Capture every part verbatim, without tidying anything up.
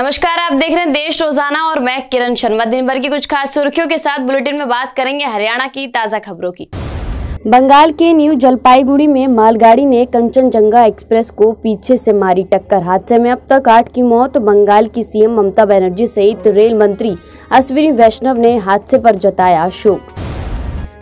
नमस्कार, आप देख रहे हैं देश रोजाना और मैं किरण शर्मा। दिन भर की कुछ खास सुर्खियों के साथ बुलेटिन में बात करेंगे हरियाणा की ताजा खबरों की। बंगाल के न्यू जलपाईगुड़ी में मालगाड़ी ने कंचनजंगा एक्सप्रेस को पीछे से मारी टक्कर। हादसे में अब तक आठ की मौत। बंगाल की सीएम ममता बनर्जी सहित रेल मंत्री अश्विनी वैष्णव ने हादसे पर जताया शोक।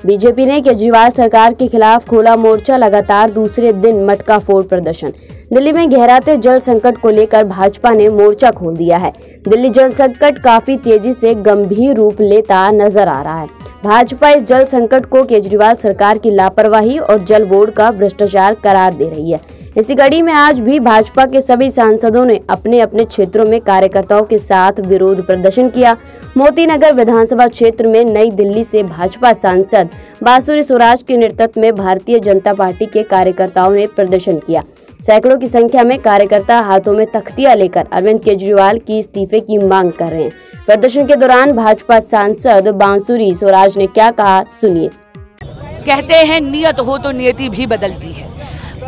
बीजेपी ने केजरीवाल सरकार के खिलाफ खोला मोर्चा, लगातार दूसरे दिन मटका फोड़ प्रदर्शन। दिल्ली में गहराते जल संकट को लेकर भाजपा ने मोर्चा खोल दिया है। दिल्ली जल संकट काफी तेजी से गंभीर रूप लेता नजर आ रहा है। भाजपा इस जल संकट को केजरीवाल सरकार की लापरवाही और जल बोर्ड का भ्रष्टाचार करार दे रही है। इसी कड़ी में आज भी भाजपा के सभी सांसदों ने अपने अपने क्षेत्रों में कार्यकर्ताओं के साथ विरोध प्रदर्शन किया। मोती नगर विधानसभा क्षेत्र में नई दिल्ली से भाजपा सांसद बांसुरी स्वराज के नेतृत्व में भारतीय जनता पार्टी के कार्यकर्ताओं ने प्रदर्शन किया। सैकड़ों की संख्या में कार्यकर्ता हाथों में तख्तियां लेकर अरविंद केजरीवाल की इस्तीफे की मांग कर रहे हैं। प्रदर्शन के दौरान भाजपा सांसद बांसुरी स्वराज ने क्या कहा, सुनिए। कहते हैं नियत हो तो नियति भी बदलती है।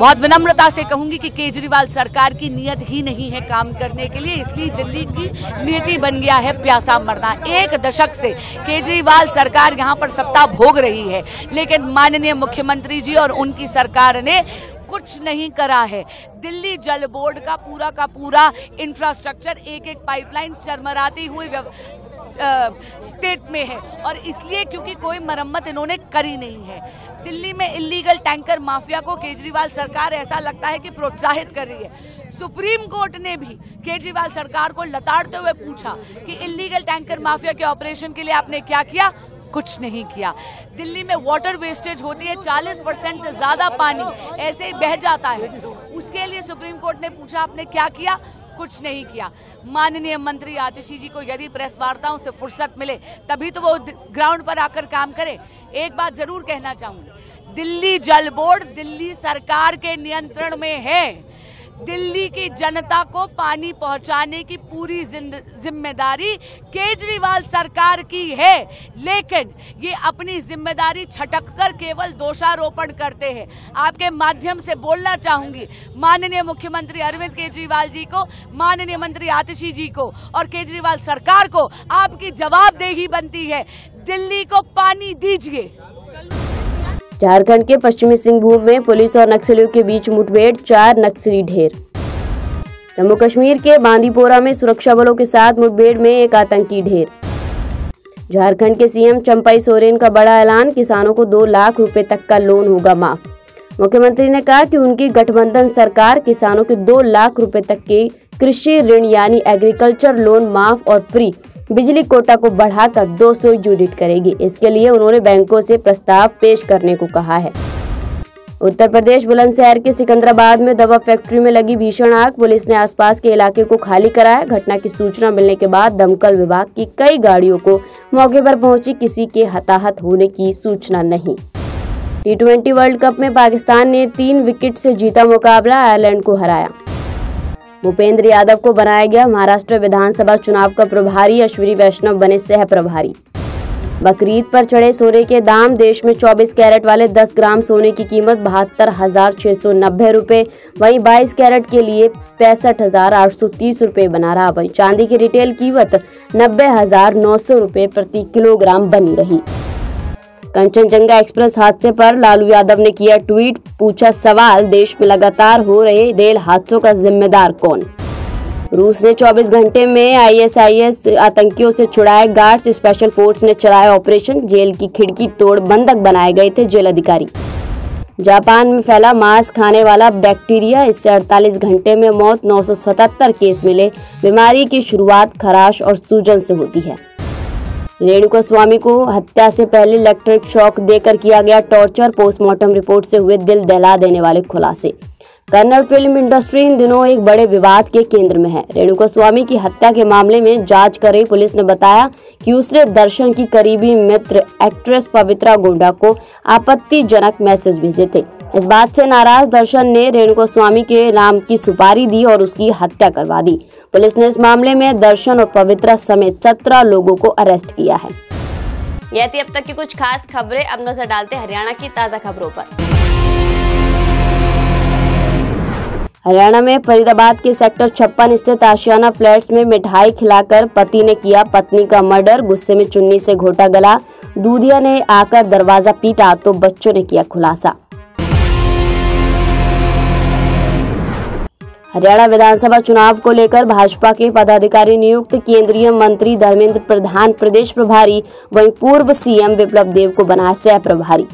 बहुत विनम्रता से कहूंगी कि केजरीवाल सरकार की नीयत ही नहीं है काम करने के लिए, इसलिए दिल्ली की नीति बन गया है प्यासा मरना। एक दशक से केजरीवाल सरकार यहां पर सत्ता भोग रही है, लेकिन माननीय मुख्यमंत्री जी और उनकी सरकार ने कुछ नहीं करा है। दिल्ली जल बोर्ड का पूरा का पूरा इंफ्रास्ट्रक्चर, एक एक पाइपलाइन चरमराती हुई स्टेट में है, और इसलिए क्योंकि कोई मरम्मत इन्होंने करी नहीं है। दिल्ली में इलीगल टैंकर माफिया को केजरीवाल सरकार ऐसा लगता है कि प्रोत्साहित कर रही है। सुप्रीम कोर्ट ने भी केजरीवाल सरकार को लताड़ते हुए पूछा कि इलीगल टैंकर माफिया के ऑपरेशन के लिए आपने क्या किया? कुछ नहीं किया। दिल्ली में वाटर वेस्टेज होती है, चालीस परसेंट से ज्यादा पानी ऐसे ही बह जाता है। उसके लिए सुप्रीम कोर्ट ने पूछा आपने क्या किया? कुछ नहीं किया। माननीय मंत्री आतिशी जी को यदि प्रेस वार्ताओं से फुर्सत मिले तभी तो वो ग्राउंड पर आकर काम करे। एक बात जरूर कहना चाहूंगी, दिल्ली जल बोर्ड दिल्ली सरकार के नियंत्रण में है। दिल्ली की जनता को पानी पहुंचाने की पूरी जिम्मेदारी केजरीवाल सरकार की है, लेकिन ये अपनी जिम्मेदारी छटक कर केवल दोषारोपण करते हैं। आपके माध्यम से बोलना चाहूंगी माननीय मुख्यमंत्री अरविंद केजरीवाल जी को, माननीय मंत्री आतिशी जी को और केजरीवाल सरकार को, आपकी जवाबदेही बनती है, दिल्ली को पानी दीजिए। झारखंड के पश्चिमी सिंहभूम में पुलिस और नक्सलियों के बीच मुठभेड़, चार नक्सली ढेर। जम्मू कश्मीर के बांदीपोरा में सुरक्षा बलों के साथ मुठभेड़ में एक आतंकी ढेर। झारखंड के सीएम चंपाई सोरेन का बड़ा ऐलान, किसानों को दो लाख रुपए तक का लोन होगा माफ। मुख्यमंत्री ने कहा कि उनकी गठबंधन सरकार किसानों के दो लाख रुपए तक के कृषि ऋण यानी एग्रीकल्चर लोन माफ और फ्री बिजली कोटा को बढ़ाकर दो सौ यूनिट करेगी। इसके लिए उन्होंने बैंकों से प्रस्ताव पेश करने को कहा है। उत्तर प्रदेश बुलंदशहर के सिकंदराबाद में दवा फैक्ट्री में लगी भीषण आग, पुलिस ने आसपास के इलाके को खाली कराया। घटना की सूचना मिलने के बाद दमकल विभाग की कई गाड़ियों को मौके पर पहुंची, किसी के हताहत होने की सूचना नहीं। टी ट्वेंटी वर्ल्ड कप में पाकिस्तान ने तीन विकेट से जीता मुकाबला, आयरलैंड को हराया। भूपेंद्र यादव को बनाया गया महाराष्ट्र विधानसभा चुनाव का प्रभारी, अश्विनी वैष्णव बने सह प्रभारी। बकरीद पर चढ़े सोने के दाम, देश में चौबीस कैरेट वाले दस ग्राम सोने की कीमत बहत्तर हजार छह सौ नब्बे रुपए, वहीं बाईस कैरेट के लिए पैंसठ हजार आठ सौ तीस रुपए बना रहा। वहीं चांदी की रिटेल कीमत नब्बे हजार नौ सौ रुपए प्रति किलोग्राम बनी रही। कंचनजंगा एक्सप्रेस हादसे पर लालू यादव ने किया ट्वीट, पूछा सवाल, देश में लगातार हो रहे रेल हादसों का जिम्मेदार कौन। रूस ने चौबीस घंटे में आईएसआईएस आतंकियों से छुड़ाए गार्ड्स, स्पेशल फोर्स ने चलाया ऑपरेशन, जेल की खिड़की तोड़ बंधक बनाए गए थे जेल अधिकारी। जापान में फैला मांस खाने वाला बैक्टीरिया, इससे अड़तालीस घंटे में मौत, नौ सौ सतहत्तर केस मिले। बीमारी की शुरुआत खराश और सूजन से होती है। रेणुकोस्वामी को हत्या से पहले इलेक्ट्रिक शॉक देकर किया गया टॉर्चर, पोस्टमार्टम रिपोर्ट से हुए दिल दहला देने वाले खुलासे। कन्नड़ फिल्म इंडस्ट्री इन दिनों एक बड़े विवाद के केंद्र में है। रेणुकोस्वामी की हत्या के मामले में जांच कर रही पुलिस ने बताया कि उसने दर्शन की करीबी मित्र एक्ट्रेस पवित्रा गोंडा को आपत्तिजनक मैसेज भेजे थे। इस बात से नाराज दर्शन ने रेणुकोस्वामी के नाम की सुपारी दी और उसकी हत्या करवा दी। पुलिस ने इस मामले में दर्शन और पवित्रा समेत सत्रह लोगों को अरेस्ट किया है। यह थी अब तक की कुछ खास खबरें। अब नजर डालते हरियाणा की ताजा खबरों पर। हरियाणा में फरीदाबाद के सेक्टर छप्पन स्थित आशियाना फ्लैट्स में मिठाई खिलाकर पति ने किया पत्नी का मर्डर। गुस्से में चुन्नी से घोंटा गला, दूधिया ने आकर दरवाजा पीटा तो बच्चों ने किया खुलासा। हरियाणा विधानसभा चुनाव को लेकर भाजपा के पदाधिकारी नियुक्त। केंद्रीय मंत्री धर्मेंद्र प्रधान प्रदेश प्रभारी, वहीं पूर्व सीएम विप्लव देव को बनाया सह प्रभारी।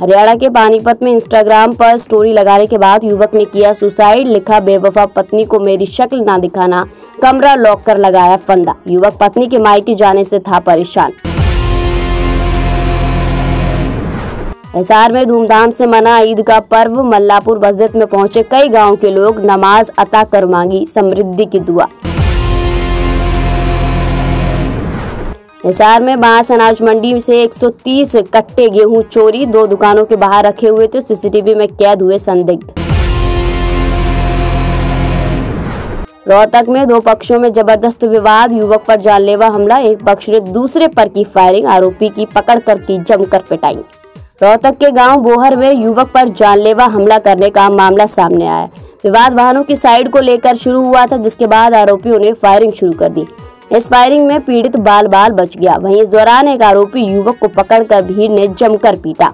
हरियाणा के पानीपत में इंस्टाग्राम पर स्टोरी लगाने के बाद युवक ने किया सुसाइड। लिखा, बेवफा पत्नी को मेरी शक्ल ना दिखाना, कमरा लॉक कर लगाया फंदा। युवक पत्नी के मायके जाने से था परेशान। हिसार में धूमधाम से मना ईद का पर्व। मल्लापुर मस्जिद में पहुंचे कई गांव के लोग, नमाज अता कर मांगी समृद्धि की दुआ। हिसार में बांस अनाज मंडी से एक सौ तीस कट्टे गेहूं चोरी। दो दुकानों के बाहर रखे हुए थे, सीसीटीवी में कैद हुए संदिग्ध। रोहतक में दो पक्षों में जबरदस्त विवाद, युवक पर जानलेवा हमला। एक पक्ष ने दूसरे पर की फायरिंग, आरोपी की पकड़ कर की जमकर पिटाई। रोहतक के गांव बोहर में युवक पर जानलेवा हमला करने का मामला सामने आया। विवाद वाहनों की साइड को लेकर शुरू हुआ था, जिसके बाद आरोपियों ने फायरिंग शुरू कर दी। इस फायरिंग में पीड़ित बाल बाल बच गया। वहीं इस दौरान एक आरोपी युवक को पकड़कर भीड़ ने जमकर पीटा।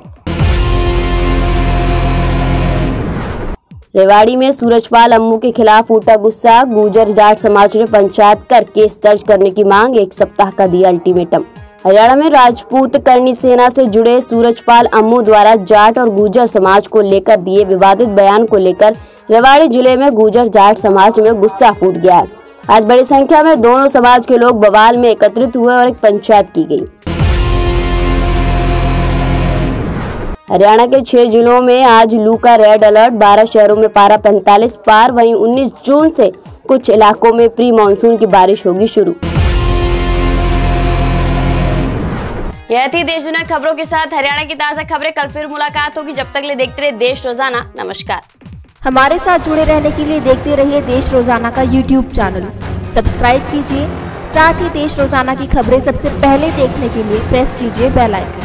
रेवाड़ी में सूरजपाल अम्मू के खिलाफ उठा गुस्सा। गुर्जर जाट समाज ने पंचायत कर केस दर्ज करने की मांग, एक सप्ताह का दिया अल्टीमेटम। हरियाणा में राजपूत करनी सेना से जुड़े सूरजपाल अम्मू द्वारा जाट और गुर्जर समाज को लेकर दिए विवादित बयान को लेकर रेवाड़ी जिले में गुर्जर जाट समाज में गुस्सा फूट गया है। आज बड़ी संख्या में दोनों समाज के लोग बवाल में एकत्रित हुए और एक पंचायत की गई। हरियाणा के छह जिलों में आज लू का रेड अलर्ट। बारह शहरों में पारा पैंतालीस पार। वहीं उन्नीस जून से कुछ इलाकों में प्री मानसून की बारिश होगी शुरू। यह थी देश दुनिया खबरों के साथ हरियाणा की ताजा खबरें। कल फिर मुलाकात होगी, जब तक ले देखते रहे देश रोजाना। नमस्कार। हमारे साथ जुड़े रहने के लिए देखते रहिए देश रोजाना का यूट्यूब चैनल, सब्सक्राइब कीजिए। साथ ही देश रोजाना की खबरें सबसे पहले देखने के लिए प्रेस कीजिए बेल आइकन।